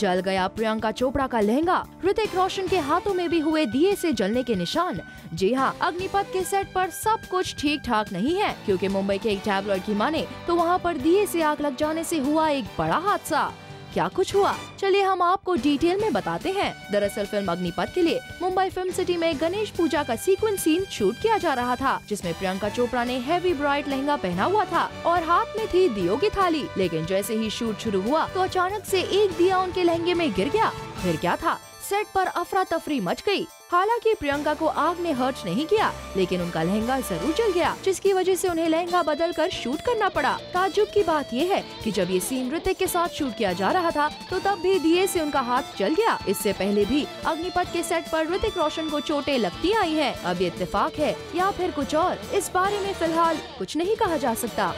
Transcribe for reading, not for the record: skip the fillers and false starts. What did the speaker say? जल गया प्रियंका चोपड़ा का लहंगा, ऋतिक रोशन के हाथों में भी हुए दिए से जलने के निशान। जी हाँ, अग्निपथ के सेट पर सब कुछ ठीक ठाक नहीं है, क्योंकि मुंबई के एक टैबलॉइड की माने तो वहाँ पर दिए से आग लग जाने से हुआ एक बड़ा हादसा। क्या कुछ हुआ, चलिए हम आपको डिटेल में बताते हैं। दरअसल फिल्म अग्निपथ के लिए मुंबई फिल्म सिटी में गणेश पूजा का सीक्वेंस सीन शूट किया जा रहा था, जिसमें प्रियंका चोपड़ा ने हैवी ब्राइट लहंगा पहना हुआ था और हाथ में थी दियो की थाली। लेकिन जैसे ही शूट शुरू हुआ तो अचानक से एक दिया उनके लहंगे में गिर गया। फिर क्या था, सेट पर अफरा तफरी मच गई। हालांकि प्रियंका को आग ने हर्ट नहीं किया, लेकिन उनका लहंगा जरूर जल गया, जिसकी वजह से उन्हें लहंगा बदल कर शूट करना पड़ा। ताज्जुब की बात यह है कि जब ये सीन ऋतिक के साथ शूट किया जा रहा था तो तब भी दिए से उनका हाथ जल गया। इससे पहले भी अग्निपथ के सेट पर ऋतिक रोशन को चोटें लगती आई हैं। अब ये इत्तेफाक है या फिर कुछ और, इस बारे में फिलहाल कुछ नहीं कहा जा सकता।